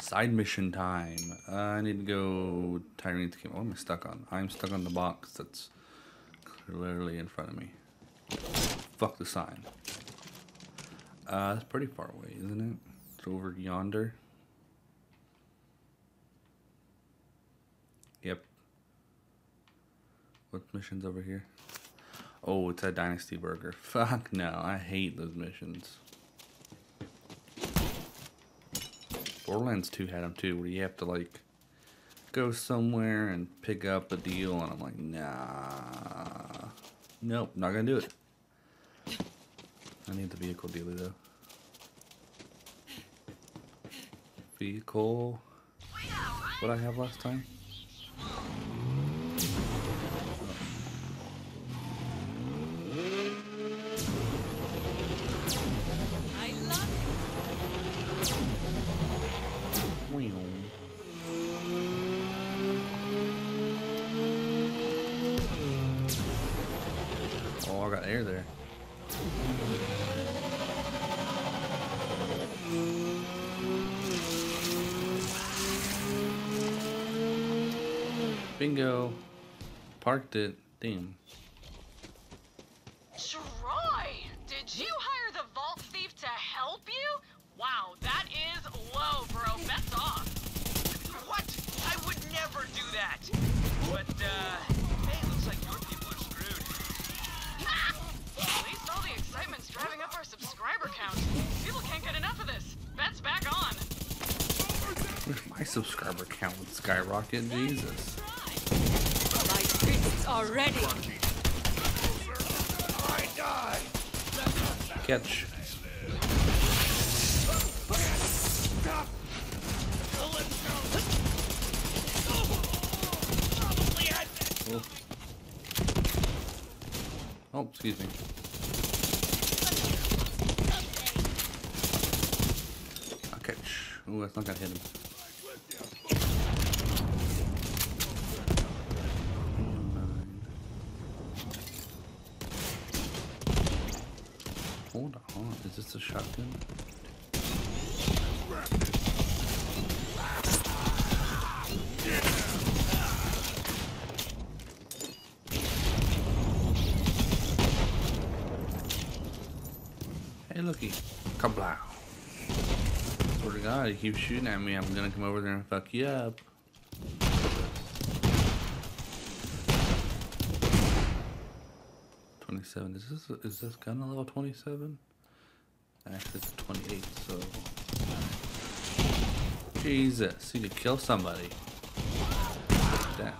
Side mission time. I need to go Tyreen's Keep. What am I stuck on? I'm stuck on the box that's clearly in front of me. Fuck the sign. It's pretty far away, isn't it? It's over yonder. Yep. What mission's over here? Oh, it's a Dynasty Burger. Fuck no, I hate those missions. Borderlands 2 had them too, where you have to like go somewhere and pick up a deal, and I'm like, nah, nope, not gonna do it. I need the vehicle dealer though. Vehicle. What I have last time? Bingo. Parked it. Damn. Troy, did you hire the vault thief to help you? Wow, that is low, bro. That's off. What? I would never do that. But, hey, looks like your people are screwed. At least all the excitement's driving up our subscriber count. People can't get enough of this. Bet's back on. Wish my subscriber count would skyrocket. Jesus. Already. I die. Catch. Stop. Oh. Oh, excuse me. I'll catch. Oh, that's not gonna hit him. Hold on, is this a shotgun? Hey, looky. Kablow. Swear to God, you keep shooting at me, I'm gonna come over there and fuck you up. Is this gun a level 27? Actually, it's 28. So Jesus, you could kill somebody. Damn.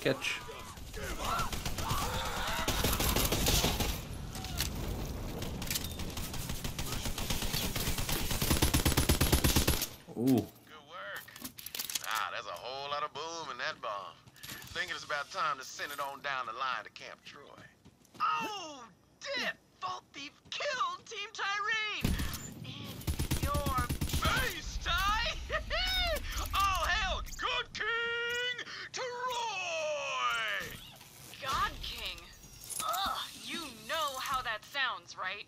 Catch. Ooh. Time to send it on down the line to Camp Troy. Oh, dip! Vault Thief killed Team Tyreen! In your face, Ty! All hail, Good King Troy! God King? Ugh, you know how that sounds, right?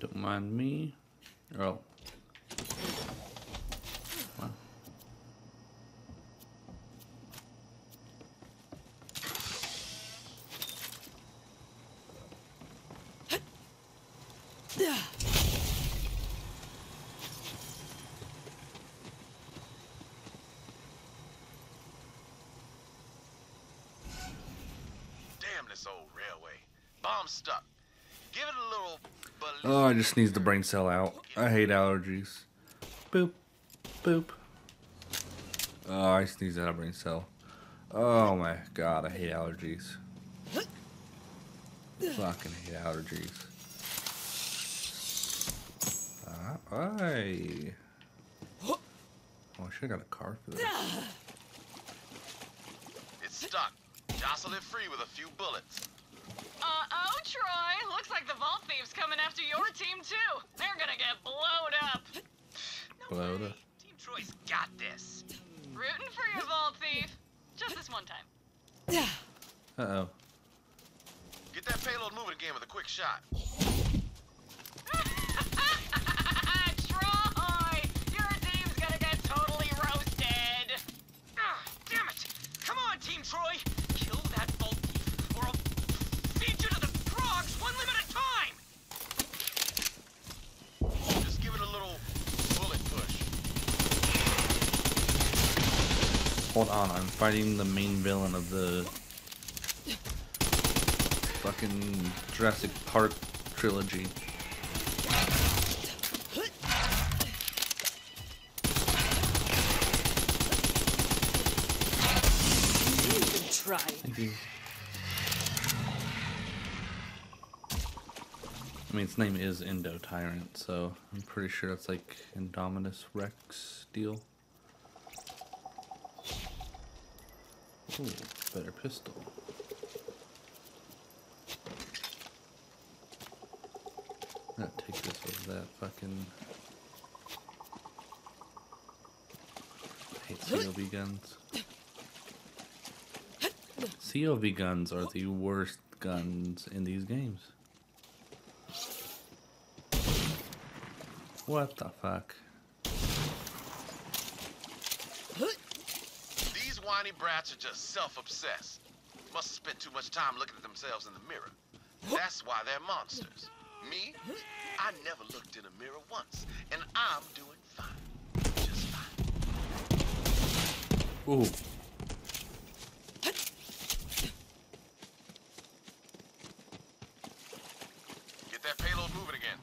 Don't mind me. Oh. Wow. Damn this old railway. Bomb stuck. Give it a little... Oh, I just sneezed the brain cell out. I hate allergies. Boop. Boop. Oh, I sneezed out a brain cell. Oh my God, I hate allergies. Fucking hate allergies. Aye. Oh, I should have got a car for this. It's stuck. Jostle it free with a few bullets. Uh-oh, Troy. Looks like the Vault Thief's coming after your team, too. They're gonna get blowed up. No way. Team Troy's got this. Rooting for your Vault Thief. Just this one time. Uh-oh. Get that payload moving again with a quick shot. Troy! Your team's gonna get totally roasted! Ah, damn it! Come on, Team Troy! Kill that Vault Thief, or I'll feed you to the frogs one limit at a time! Just give it a little bullet push. Hold on, I'm fighting the main villain of the fucking Jurassic Park trilogy. Try. Thank you. I mean, its name is Indo-tyrant, so I'm pretty sure it's like Indominus Rex deal. Ooh, better pistol. Not take this with that fucking. I hate COV guns. COV guns are the worst guns in these games. What the fuck? These whiny brats are just self-obsessed. Must have spent too much time looking at themselves in the mirror. That's why they're monsters. Me? I never looked in a mirror once, and I'm doing fine. Just fine. Ooh. Get that payload moving again.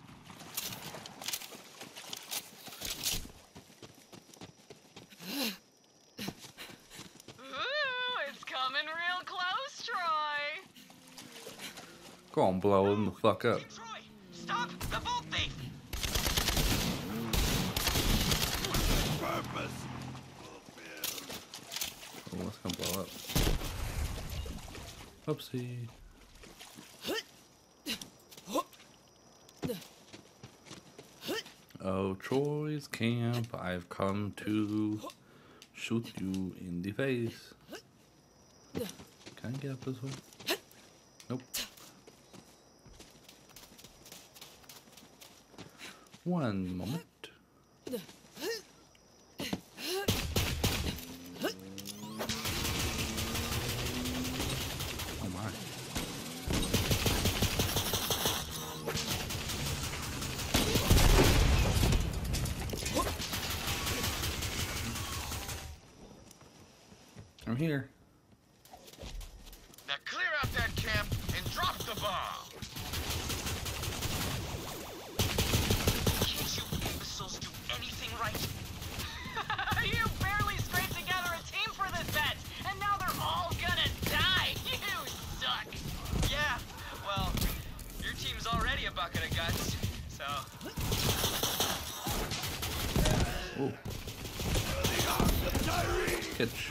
Ooh, it's coming real close, Troy. Go on, blow him the fuck up. Stop the Vault Thief! Purpose! Oh, that's gonna blow up. Oopsie. Oh, Troy's camp, I've come to shoot you in the face. Can I get up this way? Nope. One moment. Oh my. I'm here. Now clear out that camp and drop the bomb. You barely scraped together a team for this bet, and now they're all gonna die. You suck. Yeah, well, your team's already a bucket of guts, so. Ooh. Catch.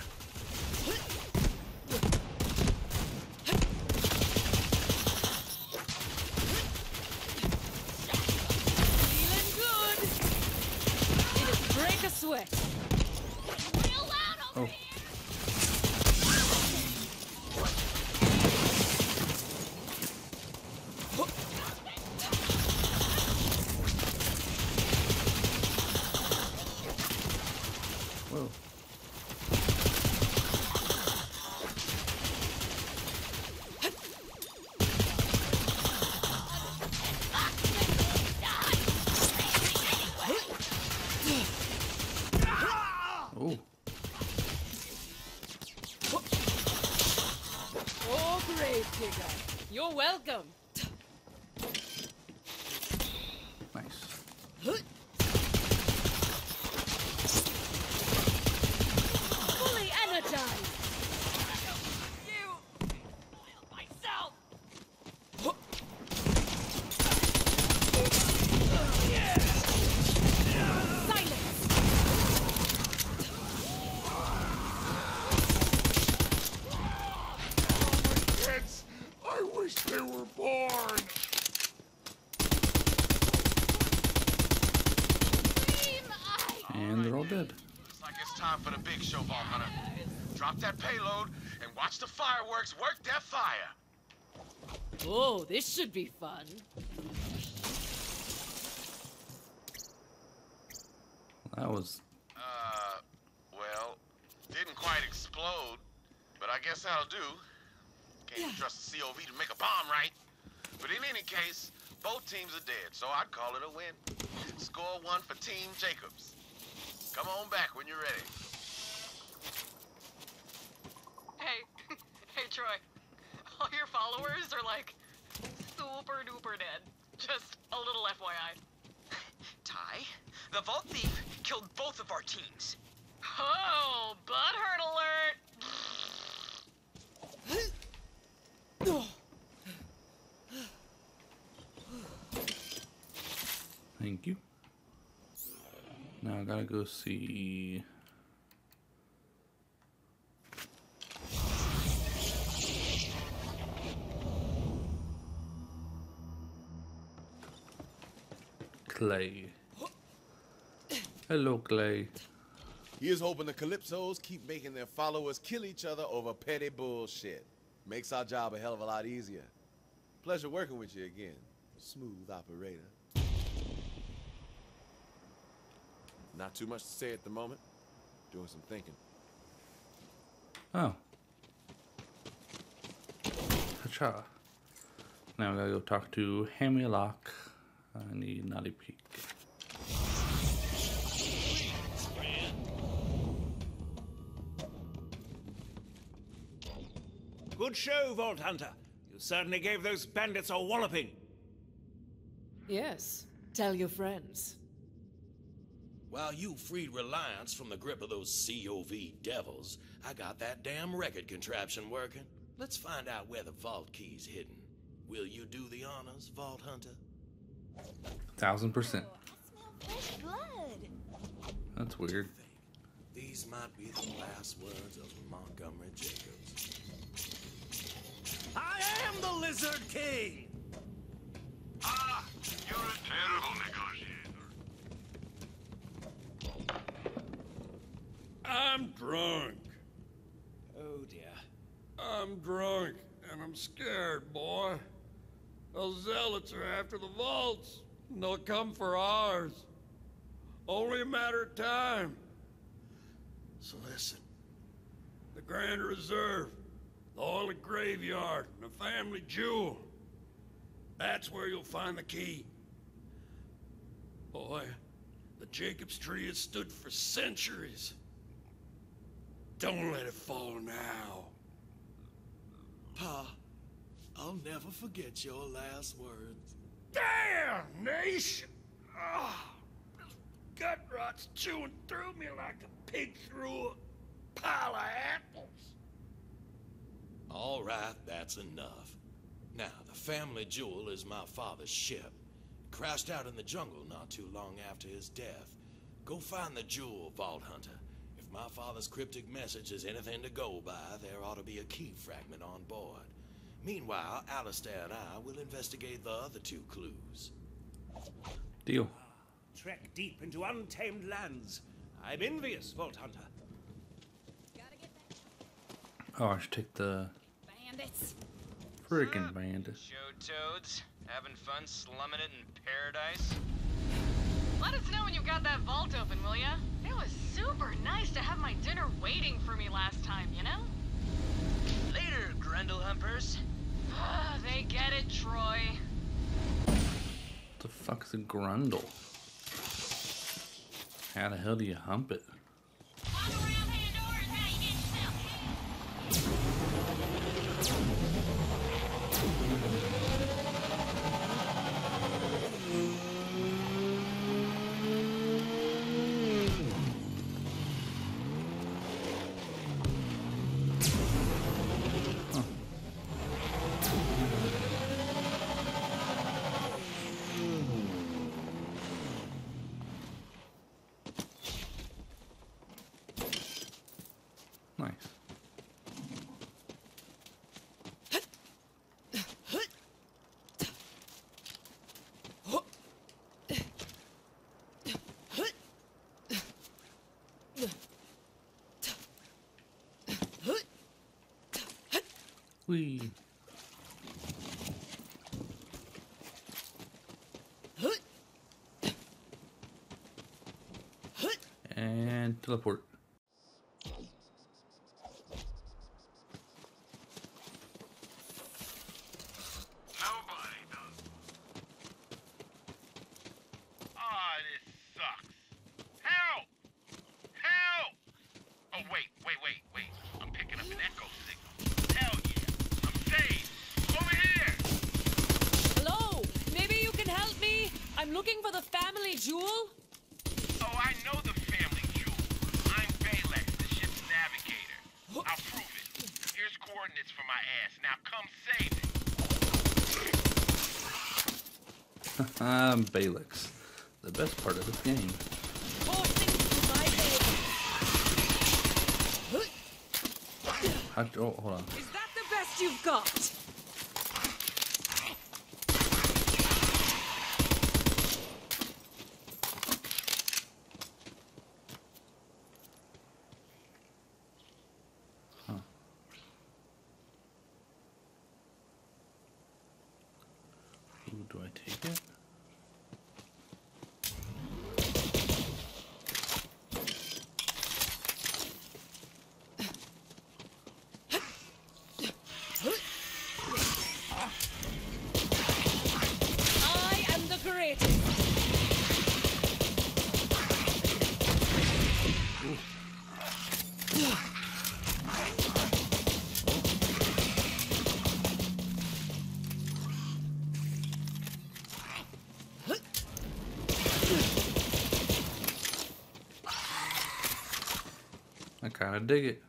You're welcome. Nice. Fully energized. You foiled myself. Silence. They were born. time for the big show, Vault Hunter. Drop that payload and watch the fireworks work that fire. Oh, this should be fun. That was... well, didn't quite explode, but I guess that'll do. Can't trust the COV to make a bomb, right? But in any case, both teams are dead, so I'd call it a win. Score one for Team Jacobs. Come on back when you're ready. Hey, hey Troy, all your followers are like super duper dead. Just a little FYI. Ty, the Vault Thief killed both of our teams. Oh, butthurt alert! Thank you. Now I gotta go see... Clay. Hello, Clay. He is hoping the Calypsos keep making their followers kill each other over petty bullshit. Makes our job a hell of a lot easier. Pleasure working with you again, smooth operator. Not too much to say at the moment. Doing some thinking. Oh. Hacha. Now I gotta go talk to Hamilock. I need Nolly Peak. Good show, Vault Hunter. You certainly gave those bandits a walloping. Yes. Tell your friends. While you freed Reliance from the grip of those COV devils, I got that damn record contraption working. Let's find out where the vault key's hidden. Will you do the honors, Vault Hunter? 1000%. I smell fresh blood. That's weird. These might be the last words of Montgomery Jacobs. I am the Lizard King! Ah, you're a terrible negotiator. I'm drunk. Oh dear. I'm drunk, and I'm scared, boy. Those zealots are after the vaults, and they'll come for ours. Only a matter of time. So listen. The Grand Reserve. The oily graveyard and the family jewel. That's where you'll find the key. Boy, the Jacob's tree has stood for centuries. Don't let it fall now. Pa, I'll never forget your last words. Damnation! Oh, this gut rot's chewing through me like a pig through a pile of apples. All right, that's enough. Now, the family jewel is my father's ship. It crashed out in the jungle not too long after his death. Go find the jewel, Vault Hunter. If my father's cryptic message is anything to go by, there ought to be a key fragment on board. Meanwhile, Alistair and I will investigate the other two clues. Deal. Trek deep into untamed lands. I'm envious, Vault Hunter. Oh, I should take the... Bandits. Freaking bandits. Show toads. Having fun slumming it in paradise. Let us know when you've got that vault open, will ya? It was super nice to have my dinner waiting for me last time, you know? Later, Grundle Humpers. They get it, Troy. What the fuck's a grundle? How the hell do you hump it? Whee. And teleport. Balix, the best part of this game. Oh, hold on. Is that the best you've got? I dig it.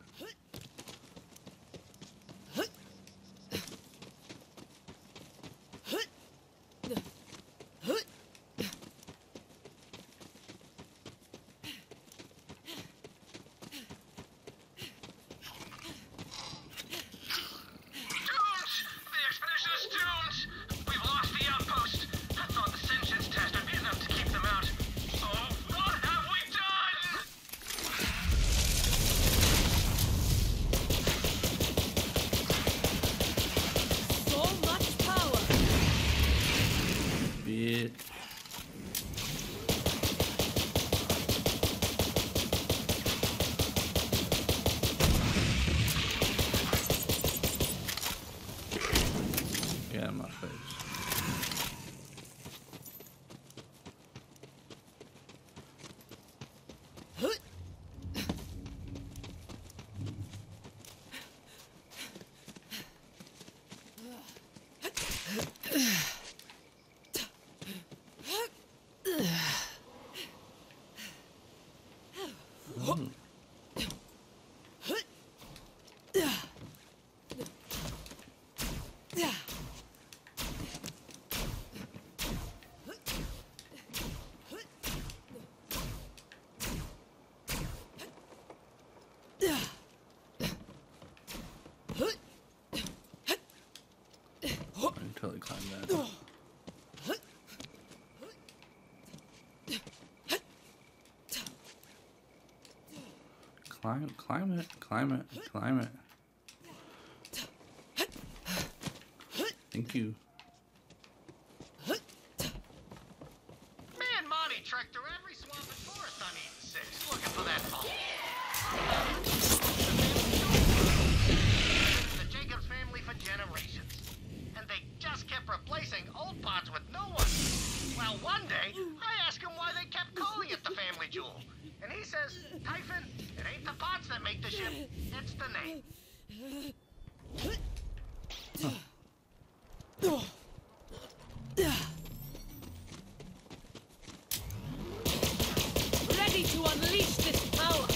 Totally climb that. Climb it. Thank you. Man, Monty trekked through every swamp and forest on 86, looking for that ball. Yeah. The Jacobs family for generations. They just kept replacing old pods with new ones. Well, one day, I asked him why they kept calling it the Family Jewel. And he says, Typhon, it ain't the pods that make the ship, it's the name. Ready to unleash this power.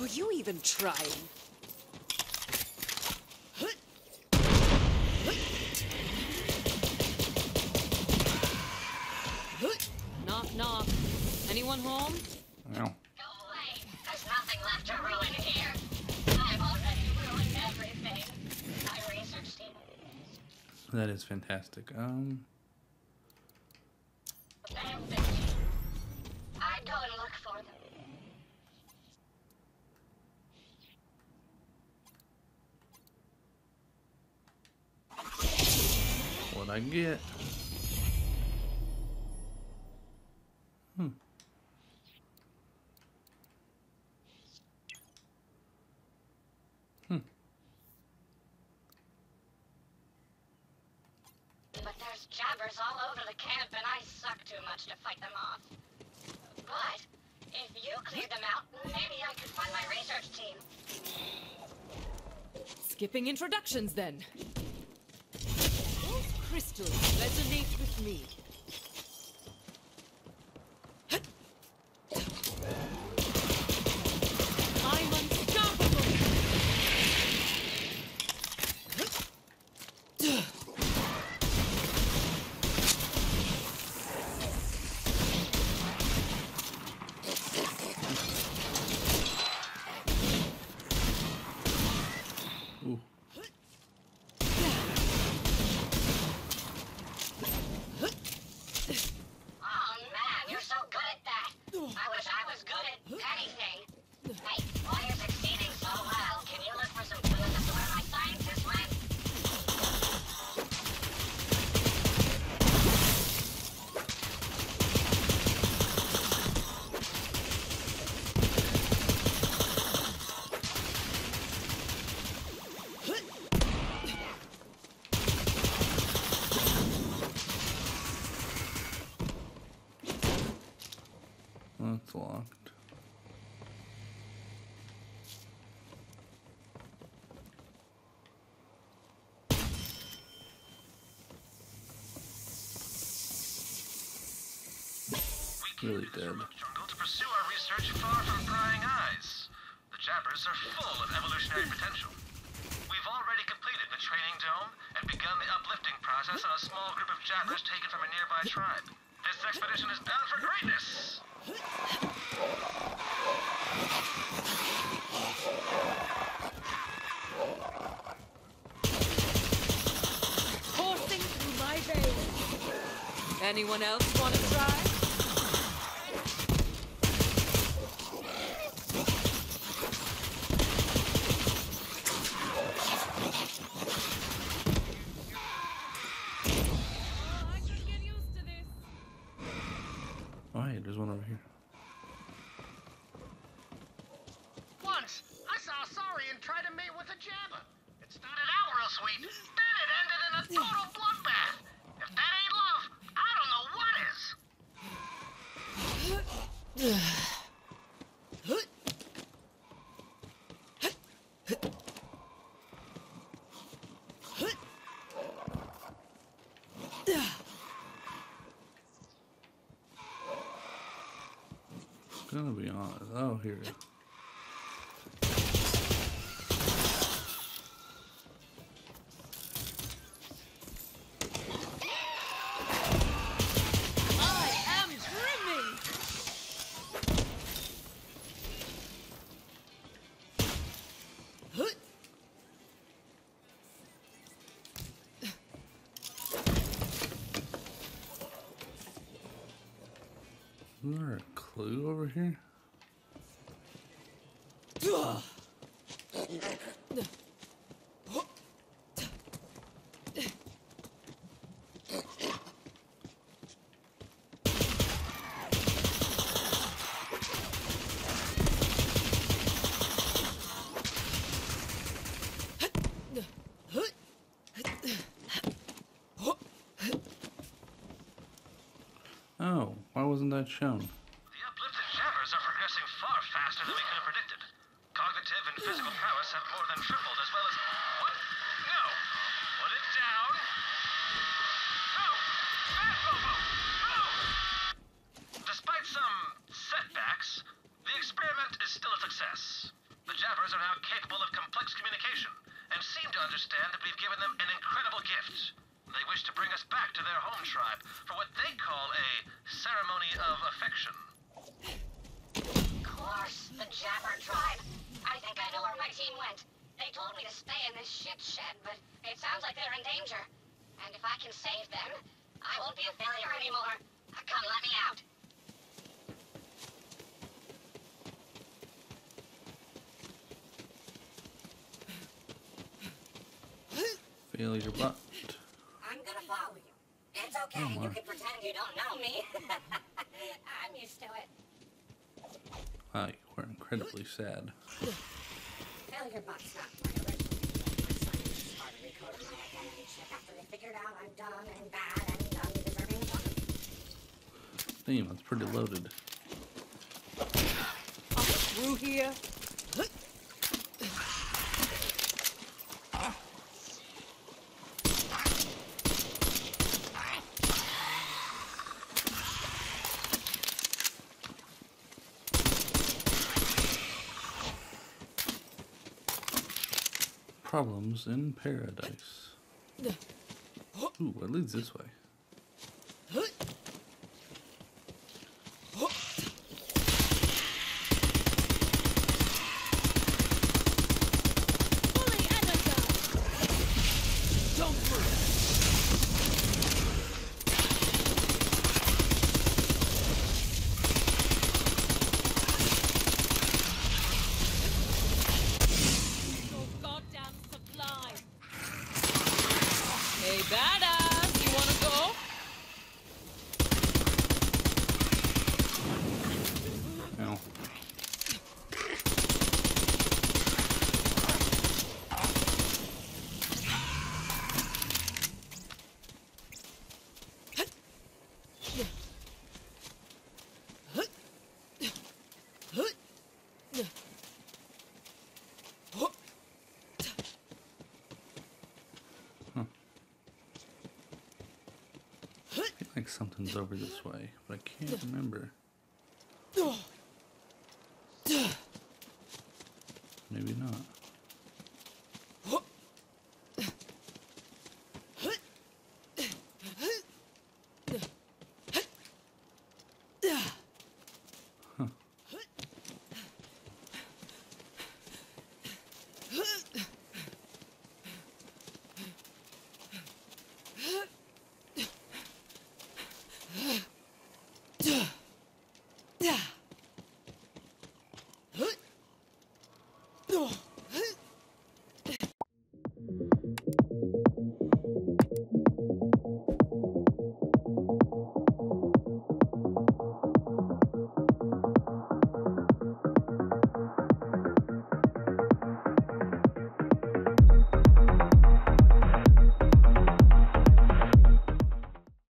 Were you even trying? Anyone home? No. Go away. There's nothing left to ruin here. I've already ruined everything. My research team. That is fantastic. I go and look for them. what I can get. But there's jabbers all over the camp, and I suck too much to fight them off. But if you clear them out, maybe I could find my research team. Skipping introductions, then. All crystals resonate with me. Really dead. To pursue our research far from prying eyes. The Jabbers are full of evolutionary potential. We've already completed the training dome and begun the uplifting process on a small group of Jabbers taken from a nearby tribe. This expedition is bound for greatness! Coursing through my veins. Anyone else want to try? Gonna be honest. Oh, here it is. Isn't there a clue over here? Wasn't that shown? The uplifted jabbers are progressing far faster than we could have predicted. Cognitive and physical prowess have more than tripled, as well as... What? No! Put it down! No! No! Despite some setbacks, the experiment is still a success. The jabbers are now capable of complex communication, and seem to understand that we've given them an incredible gift. They wish to bring us back to their home tribe for what they call a ceremony of affection. Of course, the Jabber tribe. I think I know where my team went. They told me to stay in this shit shed, but it sounds like they're in danger. And if I can save them, I won't be a failure anymore. Come, let me out. Failure butt. Following. Okay, you can pretend you don't know me. I'm used to it. Wow, you were incredibly sad. Failure box not my original. My son just started recoding my identity chip after they figured out I'm dumb and bad and undeserving of love. Damn, that's pretty loaded. I'm through here. Problems in paradise. Ooh, it leads this way. Something's over this way, but I can't remember. Maybe not.